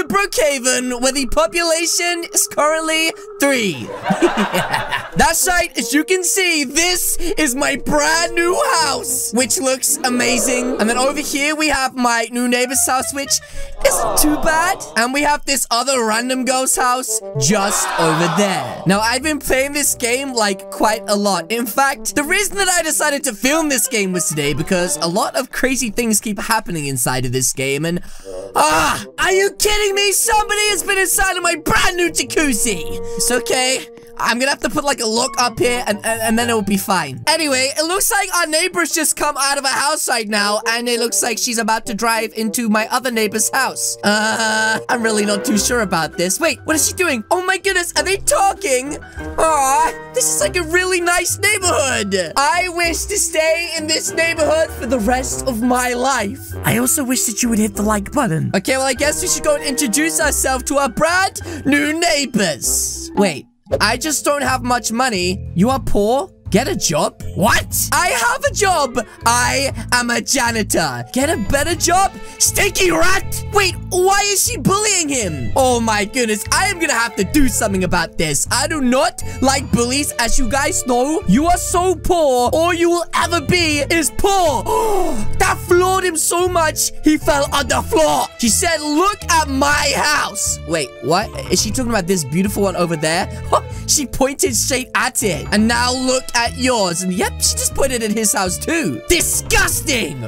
to Brookhaven, where the population is currently 3. That's right, as you can see, this is my brand new house, which looks amazing. And then over here, we have my new neighbor's house, which isn't too bad. And we have this other random ghost house just over there. Now, I've been playing this game, like, quite a lot. In fact, the reason that I decided to film this game was today because a lot of crazy things keep happening inside of this game, and are you kidding me? Somebody has been inside of my brand new jacuzzi. It's okay. I'm gonna have to put like a lock up here and then it will be fine. Anyway, it looks like our neighbor's just come out of a house right now, and it looks like she's about to drive into my other neighbor's house. I'm really not too sure about this. Wait, what is she doing? Oh my goodness, are they talking? Aw, this is like a really nice neighborhood. I wish to stay in this neighborhood for the rest of my life. I also wish that you would hit the like button. Okay, well I guess we should go and introduce ourselves to our brand new neighbors. Wait. I just don't have much money. You are poor? Get a job? What? I have a job. I am a janitor. Get a better job? Stinky rat! Wait, why is she bullying him? Oh my goodness, I am gonna have to do something about this. I do not like bullies. As you guys know, you are so poor. All you will ever be is poor. That floored him so much, he fell on the floor. She said, look at my house. Wait, what? Is she talking about this beautiful one over there? She pointed straight at it. And now look at yours. And yep, she just pointed at his house too. Disgusting!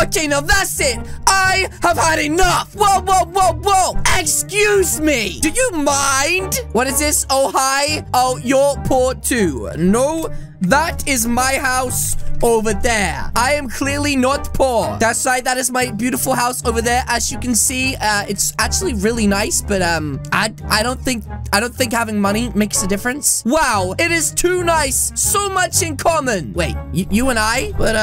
Okay, now that's it. I have had enough. Whoa, whoa, whoa, whoa. Excuse me. Do you mind? What is this? Oh, hi. Oh, you're poor too. No, that is my house over there. I am clearly not poor. That's right, that is my beautiful house over there. As you can see, it's actually really nice, but I don't think having money makes a difference. Wow, it is too nice. So much in common. Wait, you and I? But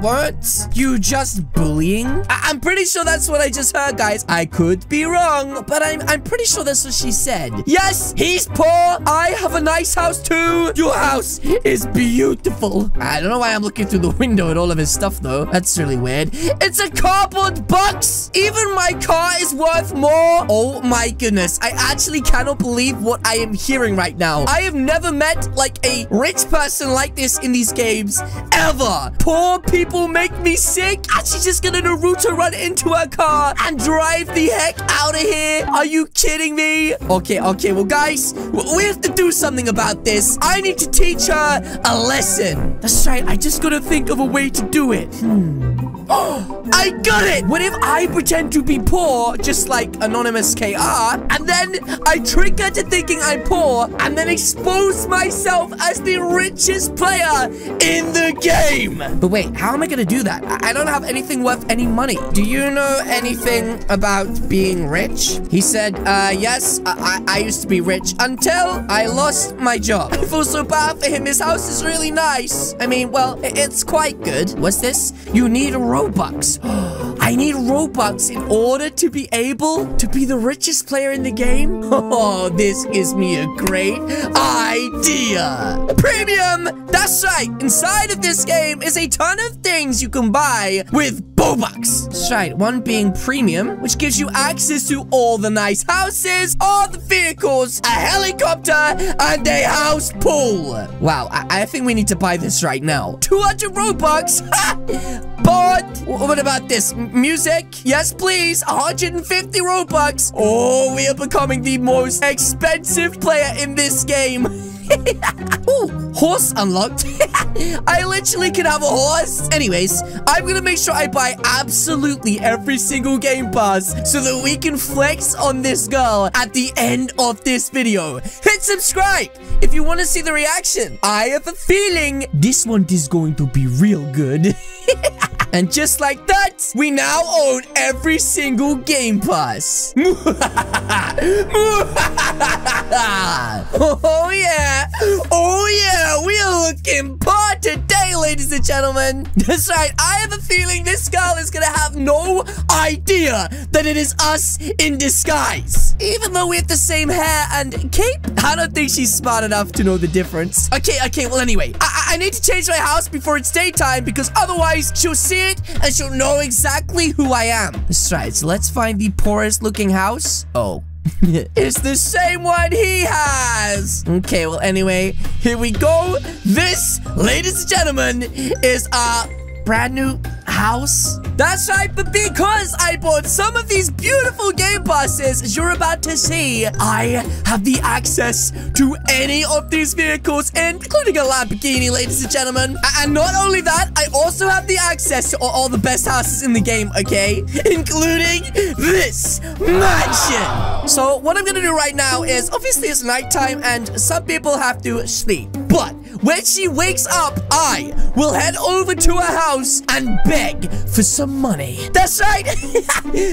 what? You just bullying? I'm pretty sure that's what I just heard, guys. I could be wrong, but I'm pretty sure that's what she said. Yes, he's poor. I have a nice house too. Your house is beautiful. I don't know why I'm looking through the window at all of his stuff, though. That's really weird. It's a cardboard box. Even my car is worth more. Oh, my goodness. I actually cannot believe what I am hearing right now. I have never met, like, a rich person like this in these games, ever. Poor people make me sick. And she's just gonna Naruto run into her car and drive the heck out of here. Are you kidding me? Okay, okay. Well, guys, we have to do something about this. I need to teach her a lesson. That's right. I just gotta think of a way to do it. Oh, I got it! What if I pretend to be poor, just like Anonymous KR, and then I trick her to thinking I'm poor, and then expose myself as the richest player in the game? But wait, how am I gonna do that? I don't have anything worth any money. Do you know anything about being rich? He said, yes, I used to be rich until I lost my job. I feel so bad for him. His house is really nice. I mean, well, it's quite good. What's this? You need a Robux. I need Robux in order to be able to be the richest player in the game. Oh, this gives me a great idea. Premium! That's right. Inside of this game is a ton of things you can buy with Robux. That's right, one being premium, which gives you access to all the nice houses, all the vehicles, a helicopter, and a house pool. Wow, I think we need to buy this right now. 200 Robux? But what about this? Music? Yes, please. 150 Robux. Oh, we are becoming the most expensive player in this game. Ooh, horse unlocked. I literally could have a horse. Anyways, I'm gonna make sure I buy absolutely every single game pass so that we can flex on this girl at the end of this video. Hit subscribe if you want to see the reaction. I have a feeling this one is going to be real good. And just like that, we now own every single game pass. Oh yeah, oh yeah, we are looking poor today, ladies and gentlemen. That's right, I have a feeling this girl is gonna have no idea that it is us in disguise. Even though we have the same hair and cape, I don't think she's smart enough to know the difference. Okay, okay, well anyway, I need to change my house before it's daytime because otherwise she'll see it, and she'll know exactly who I am. That's right, so let's find the poorest looking house. Oh. It's the same one he has. Okay, well, anyway, here we go. This, ladies and gentlemen, is our brand new house. That's right, but because I bought some of these beautiful game passes, as you're about to see, I have the access to any of these vehicles, including a Lamborghini, ladies and gentlemen. And not only that, I also have the access to all the best houses in the game, okay? Including this mansion. So what I'm gonna do right now is, obviously it's nighttime and some people have to sleep, but when she wakes up, I will head over to her house and beg for some money. That's right.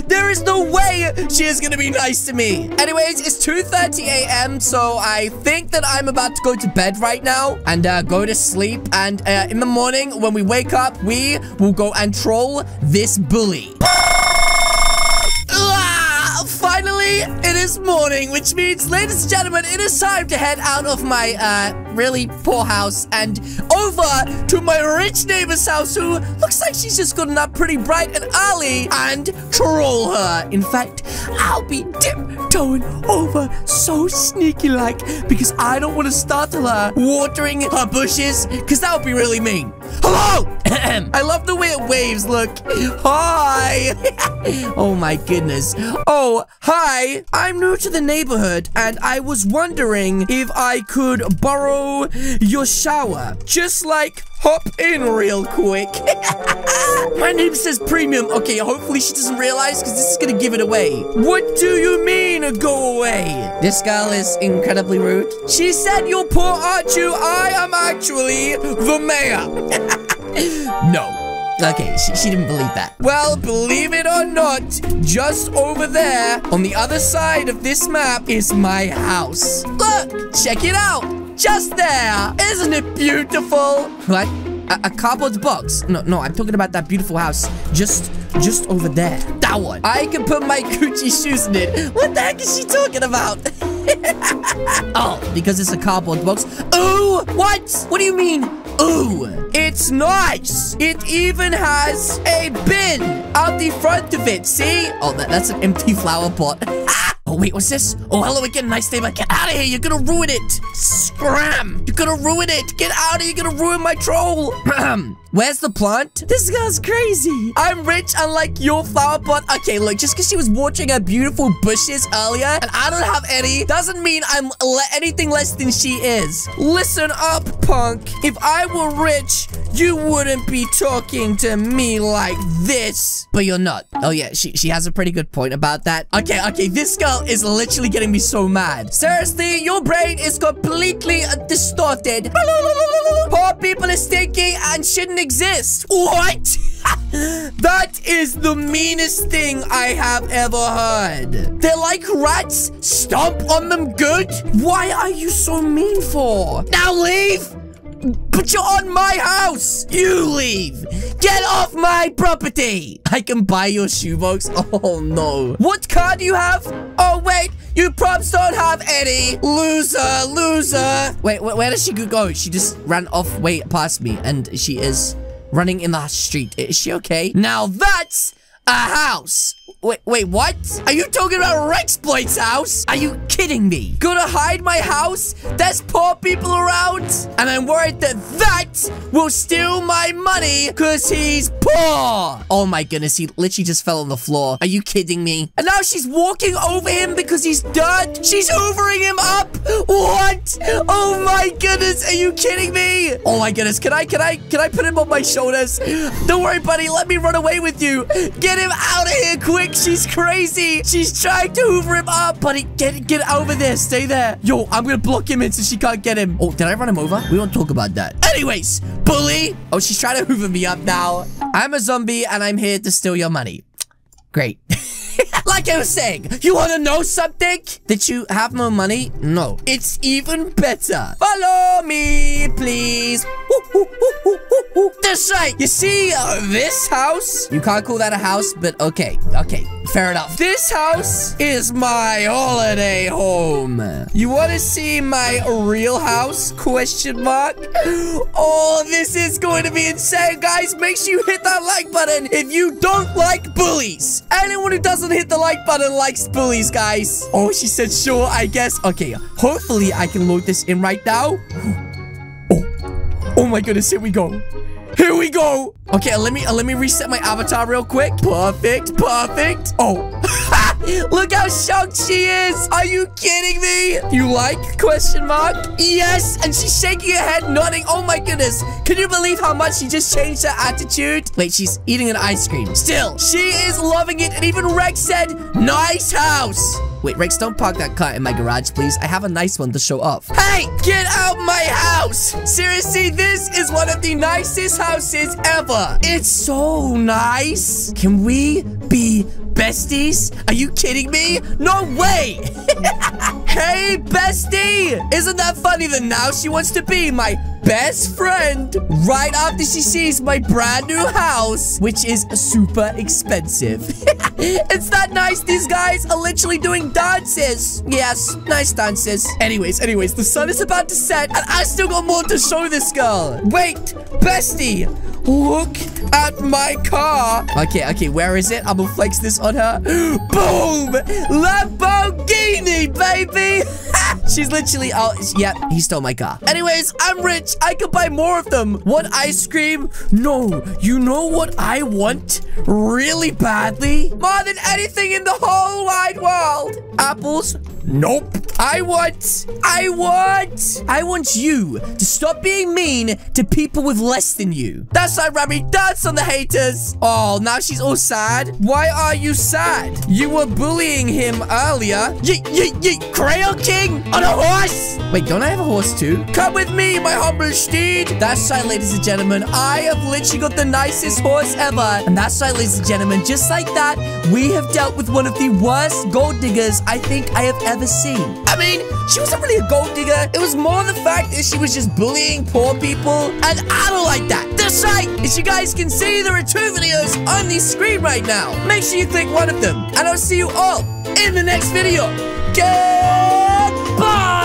There is no way she is going to be nice to me. Anyways, it's 2:30 a.m., so I think that I'm about to go to bed right now and go to sleep. And in the morning, when we wake up, we will go and troll this bully. Finally, it is morning, which means, ladies and gentlemen, it is time to head out of my really poor house and over to my rich neighbor's house, who looks like she's just gotten up pretty bright and early, and troll her. In fact, I'll be tiptoeing over so sneaky-like, because I don't want to startle her watering her bushes, because that would be really mean. Hello! I love the way it waves, look. Hi! Oh my goodness. Oh, hi. I'm new to the neighborhood, and I was wondering if I could borrow your shower. Just like hop in real quick. My name says premium. Okay, hopefully she doesn't realize, because this is going to give it away. What do you mean, go away? This girl is incredibly rude. She said, "You're poor, aren't you? I am actually the mayor." No. Okay, she didn't believe that. Well, believe it or not, just over there, on the other side of this map, is my house. Look, check it out. Just there! Isn't it beautiful? What? A cardboard box? No, I'm talking about that beautiful house. Just over there. That one. I can put my Gucci shoes in it. What the heck is she talking about? Oh, because it's a cardboard box. Ooh! What? What do you mean? Ooh! It's nice! It even has a bin out the front of it, see? Oh, that's an empty flower pot. Oh, wait, what's this? Oh, hello again, nice neighbor. Get out of here. You're gonna ruin it. Scram. You're gonna ruin it. Get out of here. You're gonna ruin my troll. Where's the plant? This girl's crazy. I'm rich, unlike your flower pot. Okay, look, just because she was watering her beautiful bushes earlier, and I don't have any, doesn't mean I'm anything less than she is. Listen up, punk. If I were rich, you wouldn't be talking to me like this. But you're not. Oh, yeah, she has a pretty good point about that. Okay, this girl is literally getting me so mad. Seriously, your brain is completely distorted. Poor people is stinky and shouldn't exist. What? That is the meanest thing I have ever heard. They're like rats. Stomp on them good. Why are you so mean for? Now leave. But you're on my house. You leave. Get off my property. I can buy your shoebox. Oh, no. What car do you have? Oh, wait. You props don't have any. Loser, loser. Wait, where does she go? She just ran off way past me, and she is running in the street. Is she okay? Now that's a house. Wait, what? Are you talking about Rexploit's house? Are you kidding me? Gonna hide my house? There's poor people around? And I'm worried that will steal my money, because he's poor. Oh my goodness, he literally just fell on the floor. Are you kidding me? And now she's walking over him because he's dirt. She's hoovering him up. What? Oh my goodness, are you kidding me? Oh my goodness, can I put him on my shoulders? Don't worry, buddy, let me run away with you. Get him out of here quick. She's crazy. She's trying to hoover him up. Buddy, get over there. Stay there. Yo, I'm gonna block him in so she can't get him. Oh, did I run him over? We won't talk about that. Anyways, bully. Oh, she's trying to hoover me up now. I'm a zombie, and I'm here to steal your money. Great. Like I was saying, you want to know something? Did you have no money? No. It's even better. Follow me, please. That's right. You see this house? You can't call that a house, but okay. fair enough. This house is my holiday home. You want to see my real house? Question mark. Oh, this is going to be insane, guys. Make sure you hit that like button if you don't like bullies. Anyone who doesn't hit the like button likes bullies, guys. Oh, she said, sure, I guess. Okay, hopefully I can load this in right now. Oh my goodness, here we go. Here we go. Okay, let me reset my avatar real quick. Perfect, perfect. Oh, look how shocked she is. Are you kidding me? You like? Question mark. Yes, and she's shaking her head, nodding. Oh my goodness. Can you believe how much she just changed her attitude? Wait, she's eating an ice cream. Still, she is loving it. And even Rex said, nice house. Wait, Rex, don't park that car in my garage, please. I have a nice one to show off. Hey, get out my house. Seriously, this is one of the nicest houses ever. It's so nice. Can we be besties? Are you kidding me? No way. Hey, bestie. Isn't that funny that now she wants to be my best friend right after she sees my brand new house, which is super expensive. It's that nice. These guys are literally doing dances. Yes, nice dances. Anyways, the sun is about to set and I still got more to show this girl. Wait, bestie, look at my car. Okay, where is it? I'm gonna flex this on her. Boom! Lamborghini, baby! She's literally out. Yep, he stole my car. Anyways, I'm rich. I could buy more of them. What ice cream? No, you know what I want really badly? More than anything in the whole wide world. Apples? Nope. I want you to stop being mean to people with less than you. That's right, Rami. Dance on the haters. Oh, now she's all sad. Why are you sad? You were bullying him earlier. Crayon King on a horse. Wait, don't I have a horse too? Come with me, my humble steed. That's right, ladies and gentlemen. I have literally got the nicest horse ever. And that's right, ladies and gentlemen. Just like that, we have dealt with one of the worst gold diggers I think I have ever seen. I mean, she wasn't really a gold digger. It was more the fact that she was just bullying poor people. And I don't like that. That's right. As you guys can see, there are two videos on the screen right now. Make sure you click one of them. And I'll see you all in the next video. Goodbye.